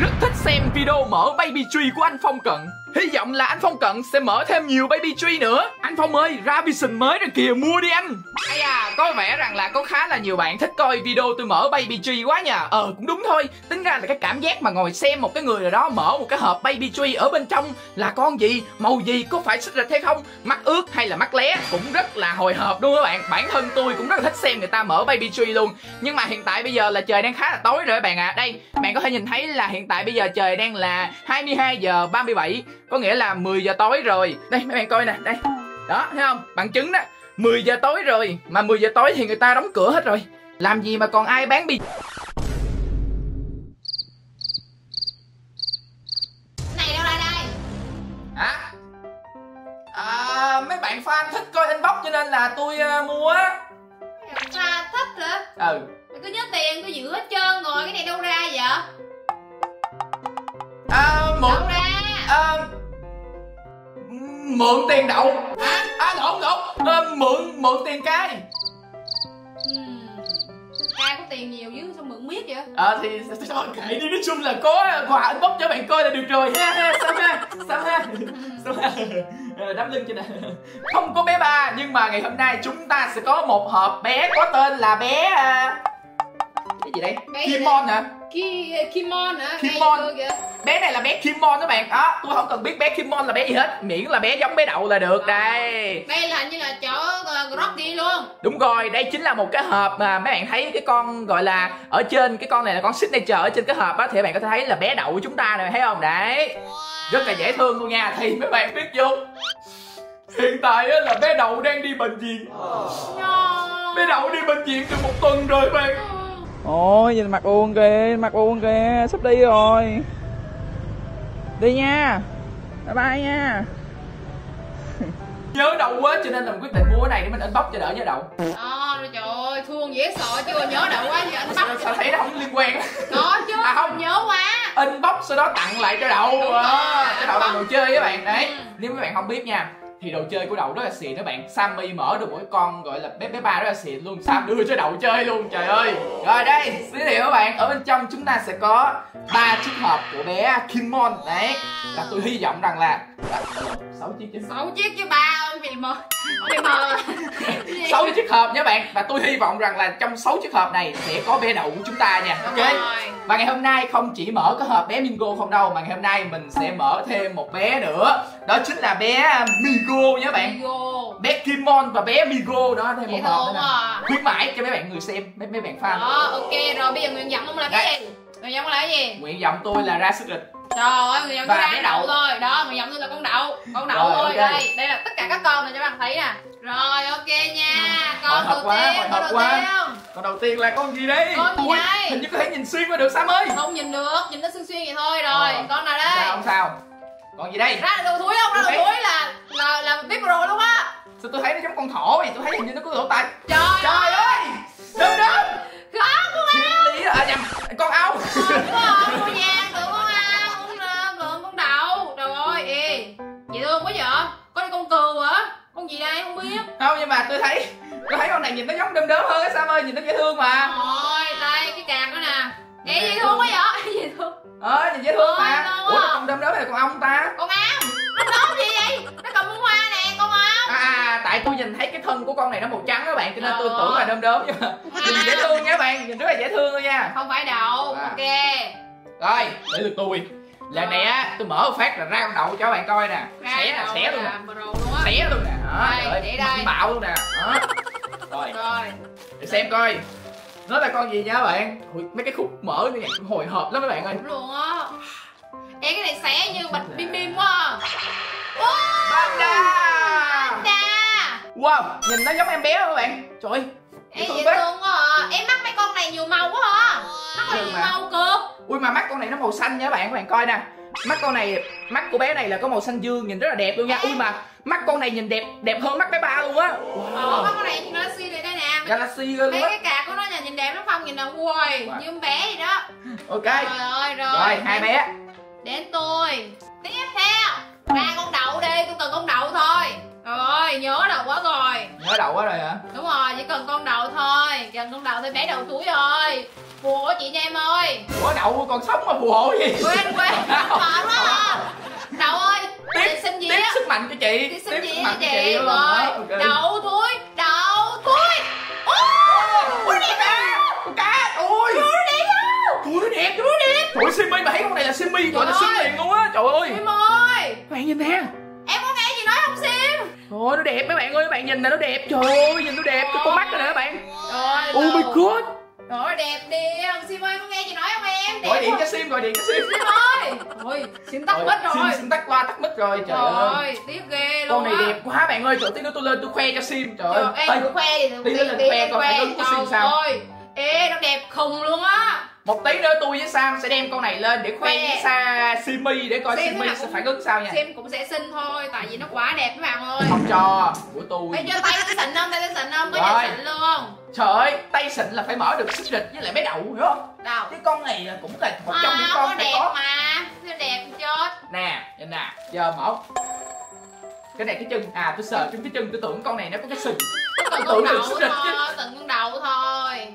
rất thích xem video mở Baby Three của anh Phong Cận. Hy vọng là anh Phong Cận sẽ mở thêm nhiều Baby Three nữa. Anh Phong ơi, ra vision mới rồi kìa, mua đi anh. Ây à, có vẻ rằng là có khá là nhiều bạn thích coi video tôi mở Baby Three quá nha. Cũng đúng thôi, tính ra là cái cảm giác mà ngồi xem một cái người nào đó mở một cái hộp Baby Three ở bên trong là con gì, màu gì, có phải xích rịch hay không, mắt ướt hay là mắt lé, cũng rất là hồi hộp luôn các bạn. Bản thân tôi cũng rất là thích xem người ta mở Baby Three luôn. Nhưng mà hiện tại bây giờ là trời đang khá là tối rồi các bạn ạ. Đây, bạn có thể nhìn thấy là hiện tại bây giờ trời đang là 22:37, có nghĩa là 10 giờ tối rồi. Đây mấy bạn coi nè, đây. Đó, thấy không? Bằng chứng đó, 10 giờ tối rồi. Mà 10 giờ tối thì người ta đóng cửa hết rồi. Làm gì mà còn ai bán bì. Này đâu đây đây. Hả? Mấy bạn fan thích coi inbox cho nên là tôi mua. Fan thích hả? Ừ. Mày cứ nhớ tiền tôi giữ hết trơn rồi, cái này đâu ra vậy? Đâu ra? Mượn tiền đậu hả? Lộn mượn tiền Kai. Kai có tiền nhiều chứ sao mượn miết vậy? Thì sao kệ đi, nói chung là có quà inbox cho bạn coi là được rồi ha. Sao ha đắp lưng cho nè. Không có bé ba, nhưng mà ngày hôm nay chúng ta sẽ có một hộp bé có tên là bé cái gì đấy, Kimmon hả? Kimmon hả? Kimmon. Bé này là bé Kimmon các bạn. Đó, tôi không cần biết bé Kimmon là bé gì hết, miễn là bé giống bé đậu là được. Đây. Đây là hình như là chỗ Rocky luôn. Đúng rồi, đây chính là một cái hộp mà mấy bạn thấy cái con gọi là ở trên, cái con này là con signature ở trên cái hộp á, thì các bạn có thể thấy là bé đậu của chúng ta này, thấy không? Đấy. Rất là dễ thương luôn nha, thì mấy bạn biết vô. Hiện tại là bé đậu đang đi bệnh viện. Bé đậu đi bệnh viện được một tuần rồi bạn. Ôi nhìn mặt uông kìa, sắp đi rồi. Đi nha, bye bye nha. Nhớ đậu quá cho nên là mình quyết định mua cái này để mình inbox cho đỡ nhớ đậu. Trời ơi, thương dễ sợ chứ nhớ đậu quá giờ inbox. Sao thấy nó không liên quan? Có chứ, không nhớ quá. Inbox sau đó tặng lại cho đậu. Cái đậu là đồ chơi các bạn, đấy. Nếu mấy bạn không biết nha, thì đồ chơi của đậu rất là xịn các bạn. Sammy mở được mỗi con gọi là bé ba rất là xịn luôn. Sam đưa cho đậu chơi luôn, trời ơi. Rồi đây, giới thiệu các bạn, ở bên trong chúng ta sẽ có 3 chiếc hộp của bé Kimmon. Đấy, là tôi hy vọng rằng là 6 chiếc chứ. 6 chiếc chứ ba ông bị mờ. 6 chiếc hộp nha bạn. Và tôi hy vọng rằng là trong 6 chiếc hộp này sẽ có bé đậu của chúng ta nha. Đúng ok rồi. Và ngày hôm nay không chỉ mở cái hộp bé Mingo không đâu, mà ngày hôm nay mình sẽ mở thêm một bé nữa. Đó chính là bé Migo nha bạn. Migo. Bé Kimmon và bé Migo đó, thêm một hộp nữa nè. Khuyến mãi cho mấy bạn người xem, mấy bạn fan. Đó, ok rồi, bây giờ nguyện vọng ông là cái gì? Nguyện vọng là cái gì? Nguyện vọng tôi là ra sức lịch. Trời ơi, người dòng tôi ra đậu thôi. Đó, người dòng tôi là con đậu rồi, thôi. Okay. Đây là tất cả các con này cho bạn thấy nè. Rồi, ok nha. Con đầu tiên, con đầu tiên là con gì đây? Con gì đây? Hình như có thể nhìn xuyên qua được Sam ơi. Không nhìn được, nhìn nó xuyên vậy thôi rồi. Con nào đây? Không sao. Con gì đây? Ra là đầu thúi không? Ra đầu thúi là biết rồi luôn á. Sao tôi thấy nó giống con thỏ vậy? Tôi thấy hình như nó có lỗ tai. Trời ơi. Đúng. Có con áo. Lý là nhầm, con áo. Đúng rồi, con vàng. Gì đây không biết. Không, nhưng mà tôi thấy con này nhìn nó giống đơm đớm hơn á Sam ơi, nhìn nó dễ thương mà. Ôi đây cái cạc đó nè. Ê dễ thương quá vậy? Dễ thương. Nhìn dễ thương mà. Ủa con đơm đớm hay là con ong ta? Con ong. Nó đớm gì vậy? Nó cầm bông hoa nè con ong. Tại tôi nhìn thấy cái thân của con này nó màu trắng các bạn, cho nên tôi tưởng là đơm đớm, nhưng mà nhìn dễ thương nha bạn, nhìn rất là dễ thương thôi nha. Không phải đậu. Ok. Rồi, để lượt tôi. Lần này á, tôi mở phát là ra con đậu cho các bạn coi nè. Xé luôn nè. Xé luôn nè. Để đây. Bạo luôn nè. Rồi. Để xem coi. Nó là con gì nha các bạn. Mấy cái khúc mở này hồi hộp lắm các bạn ơi. Đúng luôn á. Em cái này xé như bạch bim bim quá. Panda. Wow, nhìn nó giống em bé các bạn. Trời ơi. Em dễ thương quá à. Em mắc mấy con này nhiều màu quá à. Mắt này nhiều màu cực. Ui mà mắt con này nó màu xanh nha các bạn coi nè. Mắt con này, mắt của bé này là có màu xanh dương, nhìn rất là đẹp luôn nha. Ui mà mắt con này nhìn đẹp hơn mắt bé ba luôn á. Mắt con này Galaxy này đây nè. Galaxy luôn á. Mấy cái cạc của nó nhà nhìn đẹp lắm không? Nhìn nào hoài, như bé gì đó. Ok. Rồi, hai bé. Đến tôi. Tiếp theo, ra con đậu đi, tôi cần con đậu thôi. Trời ơi, nhớ đầu quá rồi. Nhớ đầu quá rồi hả? Đúng rồi, chỉ cần con đầu thôi. Cần con đầu thôi bé đầu chuối rồi. Phù hộ chị nha em ơi. Ủa đậu còn sống mà phù hộ gì? Quên, mệt quá à. Đậu ơi, tiếp xin tiếp sức mạnh cho chị. Tiếp sức mạnh cho chị rồi. Okay. Đậu thúi, đậu thúi. Ôi đẹp à. Con cá, ôi. Thúi đẹp. Thúi Simmy mà thấy con này là Simmy gọi là Sim liền luôn á. Trời ơi. Sim ơi. Các bạn nhìn nè. Em có nghe gì nói không Sim? Ôi nó đẹp mấy bạn ơi, các bạn nhìn nè nó đẹp. Trời ơi, nhìn nó đẹp, cái con mắt nè các bạn. Trời ơi. Oh my god. Ôi đẹp điên, Sim ơi có nghe chị nói không em? Đẹp gọi điện không? Cho Sim, gọi điện cho Sim. Sim ơi. Ôi, Sim tắt mic rồi. Sim tắt loa, tắt mic rồi. Trời ơi, tiếc ghê luôn. Con này đẹp quá bạn ơi, trời tí nữa tôi lên tôi khoe cho Sim. Trời ơi. Em khoe thì tí nữa lên khoe coi nó có Sim sao. Ôi. Ê, nó đẹp khùng luôn á. Một tí nữa tôi với Sam sẽ đem con này lên để khoe với Simmy để coi Simmy sẽ phản ứng sao nha. Sim cũng sẽ xin thôi, tại vì nó quá đẹp các bạn ơi. Không cho, của tôi. Ê, cho tay tôi xịn không, tay tôi xịn không, có nhìn xịn luôn. Trời ơi, tay xịn là phải mở được xích địch với lại mấy đậu hiểu không? Đâu. Cái con này là cũng là một trong những con phải có. Mà, nó đẹp chết. Nè, nhìn nè, giờ mở. Cái này cái chân, à tôi sờ trên cái chân tôi tưởng con này nó có cái sừng. Tôi tưởng được xích địch chứ. Từng con đầu thôi.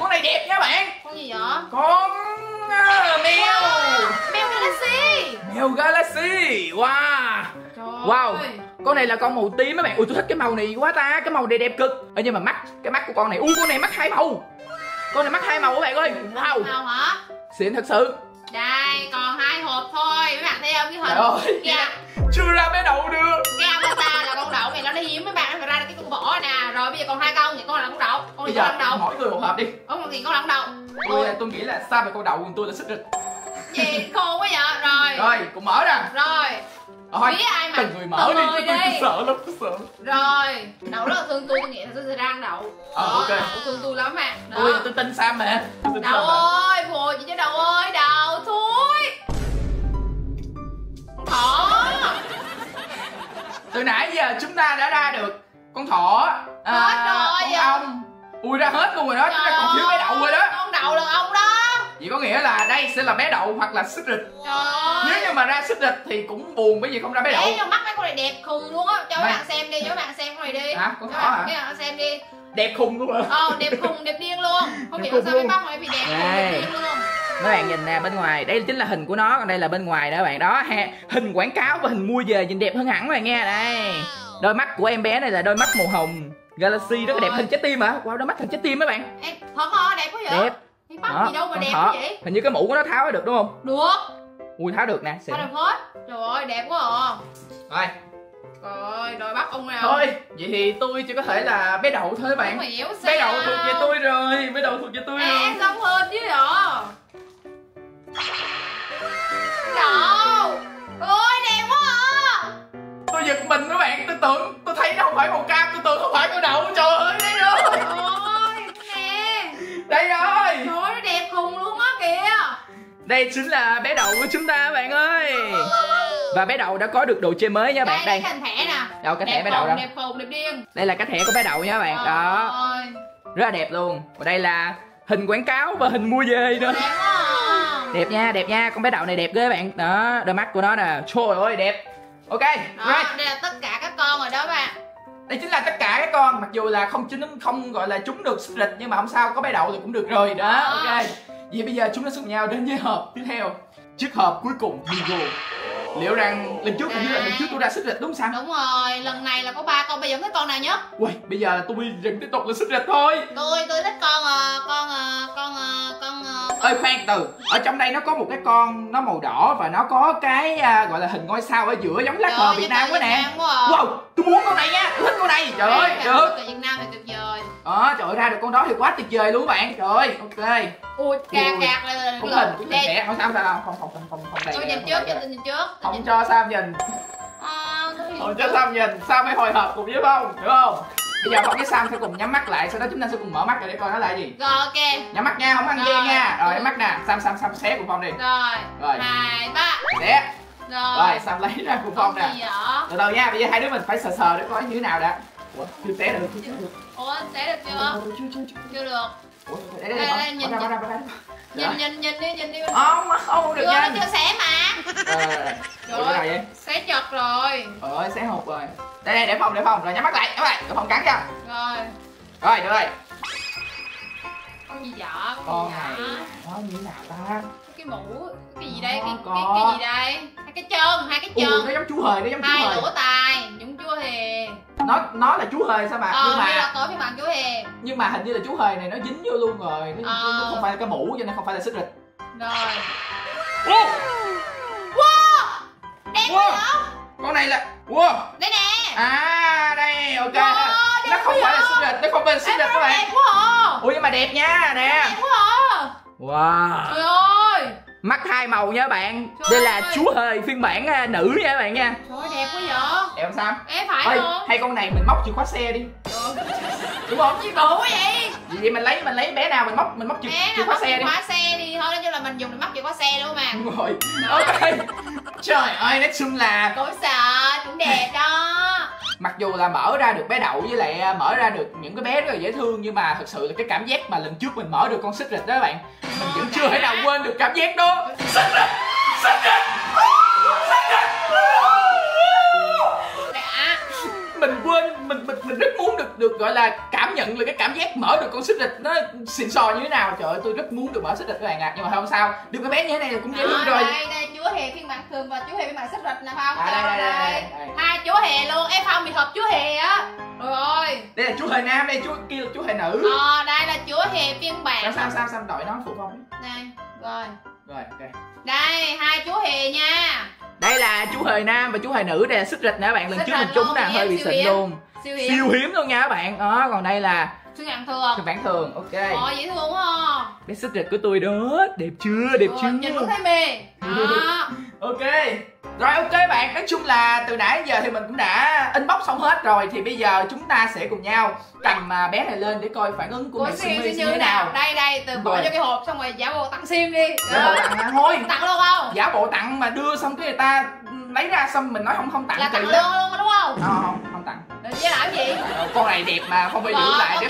Con này đẹp nha bạn. Con gì vậy? Con mèo. Mèo Galaxy. Mèo Galaxy. Wow. Trời wow. Ơi. Con này là con màu tím mấy bạn. Ui tôi thích cái màu này quá ta. Cái màu này đẹp cực. Ê, nhưng mà mắt, cái mắt của con này. Ui con này mắt hai màu. Con này mắt hai màu các bạn ơi. Wow. Màu hả? Xịn thật sự. Đây còn hai hộp thôi. Mấy bạn thấy không cái hình kìa. Chưa ra bé đậu được. Cái avatar là con đậu này nó hiếm mấy bạn. Phải ra cái con vỏ nè. Rồi bây giờ còn hai con thì con là con đậu. Con bây giờ con đậu. Mỗi người một hộp đi. Ủa thì con là con đậu. Tôi nghĩ là sao mà con đậu còn tôi là xích địch. Gì khô quá vậy. Rồi cũng mở ra. Rồi thôi, ai mà từng người mở đi, tôi sợ lắm, tôi sợ. Rồi, đậu rất là thương tôi nghĩ là tôi sẽ đang đậu. Ok. Thương tôi lắm à. Tôi tin Sam mà. Đậu ơi, phù hộ chị cho đậu ơi, đậu thúi. Con thỏ. Từ nãy giờ chúng ta đã ra được con thỏ, con ong. Ui ra hết luôn rồi đó, chúng ta còn thiếu bé đậu rồi đó. Con đậu là ong đó. Vậy có nghĩa là đây sẽ là bé đậu hoặc là xích địch. Nếu như mà ra xích địch thì cũng buồn bởi vì không ra bé đậu. Để cho mắt mấy con này đẹp khùng luôn á. Cho các bạn xem đi, cho các bạn xem con này đi. Hả? Con thỏ hả? Cho các bạn xem đi. Đẹp khùng luôn hả? Đẹp khùng, đẹp điên luôn. Không hiểu sao mấy bác này bị đẹp khùng, đẹp điên luôn. Mấy bạn nhìn nè bên ngoài, đây chính là hình của nó, còn đây là bên ngoài đó các bạn đó ha. Hình quảng cáo và hình mua về nhìn đẹp hơn hẳn các bạn nghe đây. Đôi mắt của em bé này là đôi mắt màu hồng Galaxy rất là đẹp, hình trái tim hả? Wow, đôi mắt hình trái tim mấy bạn. Em thật hả? Đẹp quá vậy? Đẹp. Đó, gì đâu mà đẹp như vậy? Hình như cái mũ của nó tháo ra được đúng không? Được. Ui tháo được nè. Tháo được hết. Trời ơi đẹp quá à. Rồi. Rồi đòi bắt ông nào. Thôi vậy thì tôi chỉ có thể là bé đậu thôi bạn. Bé đậu thuộc về tôi rồi. Bé đậu thuộc về tôi rồi. Em không hơn chứ hả? Đậu. Ôi đẹp quá à. Tôi giật mình các bạn. Tôi tưởng tôi thấy nó không phải màu cam. Tôi tưởng không phải con đậu. Trời ơi đây rồi. Đây rồi. Trời ơi, nó đẹp khùng luôn á kìa. Đây chính là bé đậu của chúng ta bạn ơi. Và bé đậu đã có được đồ chơi mới nha bạn. Đây cái thẻ nè. Đâu cái thẻ bé đậu đâu. Đẹp khùng, đẹp điên. Đây là cái thẻ của bé đậu nha bạn. Đó. Rất là đẹp luôn. Và đây là hình quảng cáo và hình mua về nữa. Đẹp nha, đẹp nha. Con bé đậu này đẹp ghê bạn. Đó, đôi mắt của nó nè. Trời ơi đẹp. Ok. Đó, đây là tất cả các con rồi đó bạn. Đây chính là tất cả các con, mặc dù là không gọi là chúng được xích địch nhưng mà không sao, có bé đậu thì cũng được rồi đó. Ok. Vậy bây giờ chúng ta cùng nhau đến với hộp tiếp theo. Chiếc hộp cuối cùng Migo. Liệu rằng lần trước tôi ra xích địch đúng không Sam? Đúng rồi, lần này là có 3 con, bây giờ thích con nào nhất? Ui, bây giờ là tôi tiếp tục là xích địch thôi. Tôi thích con. Ơi khoan từ. Ở trong đây nó có một cái con nó màu đỏ và nó có cái gọi là hình ngôi sao ở giữa giống lá cờ Việt Nam quá nè. Wow, tôi muốn con này nha, tôi thích con này. Trời ơi, được. Cờ Việt Nam thì tuyệt vời. Trời ơi ra được con đó thì quá tuyệt vời luôn các bạn. Trời ơi, ok. Ui, cạc là cũng hình cũng đẹp. Không sao đâu, không đây. Tôi nhìn trước cho tôi nhìn trước. Không cho Sam nhìn. Không cho Sam nhìn, Sam phải hồi hộp cùng với Phong, hiểu không? Bây giờ Phong với Sam sẽ cùng nhắm mắt lại, sau đó chúng ta sẽ cùng mở mắt ra để coi nó là gì. Rồi ok. Nhắm mắt nha, không ăn gian nha. Rồi nhắm mắt nè, Sam xé cùng Phong đi. Rồi. 2, 3. Xé. Rồi Sam lấy ra cùng Phong nè. Từ từ nha, bây giờ hai đứa mình phải sờ để coi như thế nào đã. Ủa, chưa xé được. Ủa, xé được chưa? Chưa được. Ủa, để nhìn đi, nhìn đi. Không, không được nha. Chưa xé mà. Rồi, xé chật rồi. Ơi, xé hộp rồi. Đây đây, để Phong, rồi nhắm mắt lại, nhắm lại, để Phong cắn cho. Rồi. Rồi, được rồi. Con gì vậy? Con này nó như thế nào ta? Cái mũ, cái gì đây? Cái gì đây? Hai cái chân. Nó giống chú hề, nó giống chú hề. Hai lỗ tai, giống chú hề. Nó là chú hề sao mà? Nhưng mà là tối bằng chú hề. Nhưng mà hình như là chú hề này nó dính vô luôn rồi. Nó không phải là cái mũ cho nên không phải là xích rịch. Rồi. Wow. Wow. Đẹp wow. Con này là wow. Đây nè. À đây, ok. Wow, nó không phải là xích rịch, nó không phải là xích rịch các bạn. Ui nhưng mà đẹp nha nè. Đẹp quá. Wow. Trời ơi. Mắt hai màu nha bạn. Trời đây ơi. Là chú hề phiên bản nữ nha các bạn nha. Trời ơi đẹp quá vậy. Đẹp không Sam? Em phải ôi, không? Hay con này mình móc chìa khóa xe đi. Trời. Đúng không? Chị bộ quá vậy. Vậy mình lấy bé nào mình móc chìa khóa xe đi. Thôi nói chung là mình dùng để móc chìa khóa xe đúng không ạ? Đúng rồi. Ok. Trời ơi nói chung là cũng sợ cũng đẹp đó. Mặc dù là mở ra được bé đậu với lại mở ra được những cái bé rất là dễ thương, nhưng mà thật sự là cái cảm giác mà lần trước mình mở được con xích rịch đó các bạn, mình vẫn chưa thể nào quên được cảm giác đó. Xích rịch. Mình quên mình rất muốn được gọi là cảm nhận là cái cảm giác mở được con xích rịch nó xịn sò như thế nào. Trời ơi tôi rất muốn được mở xích rịch các bạn ạ. Nhưng mà không sao, được cái bé như thế này là cũng dễ thương rồi. Đây chú hề phiên bản thường và chú hề phiên bản xích rịch nè Phong. Đây. Hai chú hề luôn, em Phong bị hợp chú hề á. Rồi. Đây là chú hề nam, đây chú kia là chú hề nữ. Đây là chú hề phiên bản. Sao đội nó phụ Phong. Đây, rồi ok. Đây, hai chú hề nha. Đây là chú hề nam và chú hề nữ, đây là xích rịch nè các bạn. Lần trước mình trúng là hơi bị xịn luôn. Siêu hiếm luôn nha các bạn. Đó, còn đây là phiên bản thường. Ok. Dễ thương quá. Bé xích rịch của tôi đó, đẹp chưa? Đẹp chưa? Nhìn cũng thấy mê. Đó. Ok. Rồi ok bạn, nói chung là từ nãy giờ thì mình cũng đã inbox xong hết rồi. Thì bây giờ chúng ta sẽ cùng nhau cầm bé này lên để coi phản ứng của mẹ Sammy như thế nào. Đây, từ bỏ cho cái hộp xong rồi giả bộ tặng Sim đi. Giả bộ tặng thôi. Tặng luôn không? Giả bộ tặng mà đưa xong cái người ta lấy ra xong mình nói không tặng. Là tặng luôn đúng không? Không tặng. Với lại gì? Con này đẹp mà không phải giữ lại để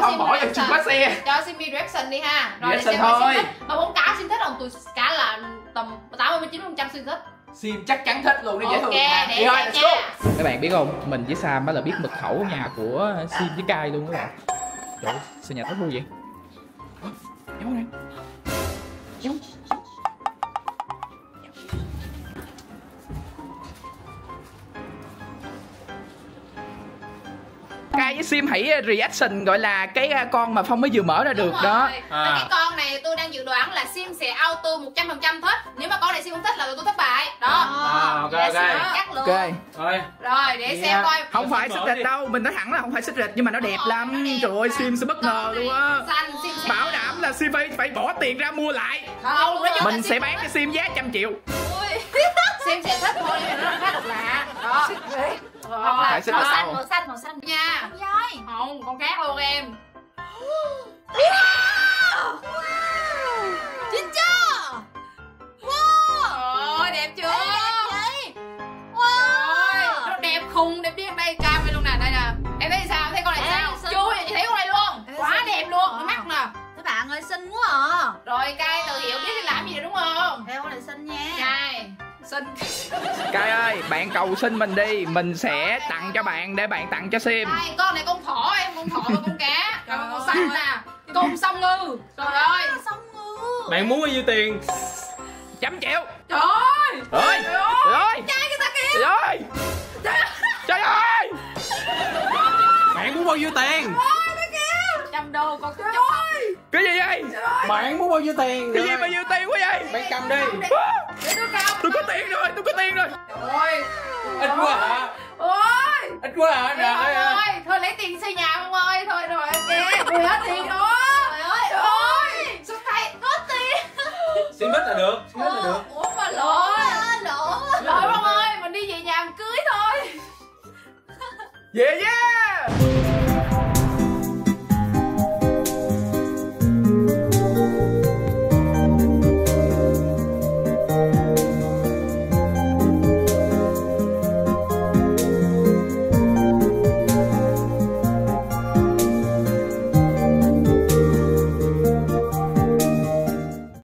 Phong bỏ vào chìa khóa xe. Cho Sammy reaction đi ha. Rồi reaction thôi. Mà muốn cá Sim thích không? Tụi cá là tầm 89% Sim thích. Sim chắc chắn thích luôn, nó dễ thương mà. Đi thôi, let's go. Các bạn biết không, mình với Sam là biết mật khẩu nhà của Sim với Kai luôn các bạn. Trời ơi, sao nhà tối vui vậy? Giống này. Giống. Kai với Sim hãy reaction gọi là cái con mà Phong mới vừa mở ra được. Đúng đó à. Cái con này tôi đang dự đoán là Sim sẽ auto 100% thích. Nếu mà con này Sim không thích là tôi thất bại. Đó Ok. Rồi để xem coi. Không phải xích rịch đâu, mình nói thẳng là không phải xích rịch. Nhưng mà nó đẹp lắm, trời ơi Sim sẽ bất ngờ luôn á. Bảo đảm là Sim phải bỏ tiền ra mua lại. Không, mình sẽ bán cho Sim giá 100 triệu. Sim sẽ thích thôi, nó khá độc lạ. Đó. Màu xanh nha. Không, con khác luôn em. Wow. Chính chưa? Wow. Ôi đẹp chưa? Wow. Nó đẹp khùng, đẹp điên đây camera luôn nè, đây nè. Em thấy sao? Thấy con này sao? Chú chị thấy con này luôn. Quá đẹp luôn, cái mắt nè. Các bạn ơi xinh quá à. Rồi Kai tự hiểu biết thì làm gì rồi đúng không? Theo con này xinh nha. Kai. Kai ơi, bạn cầu xin mình đi, mình sẽ tặng cho bạn để bạn tặng cho Sim. Đây, con này con thỏ em, con thỏ và con cá. Trời ơi, con xanh nè, con sông ngư. Trời ơi, sông ngư. Bạn muốn bao nhiêu tiền? 100 triệu. Trời ơi. Trời ơi. Trai cái ta kìa. Trời ơi. Bạn muốn bao nhiêu tiền? $100 con cá. Cái gì vậy? Bạn muốn bao nhiêu tiền? Cái gì bao nhiêu tiền quá vậy? Bạn cầm đi. Tôi có tiền rồi. Ôi, ít quá hả? Ôi, ít quá hả? Trời ơi, thôi lấy tiền xây nhà không ơi, thôi rồi ok. Tôi hết tiền rồi. Trời ơi. Sao thầy có tiền? Xin hết là được, xin hết là được. Ủa mà lỗ. Không ơi, mình đi về nhà mình cưới thôi. Về nha.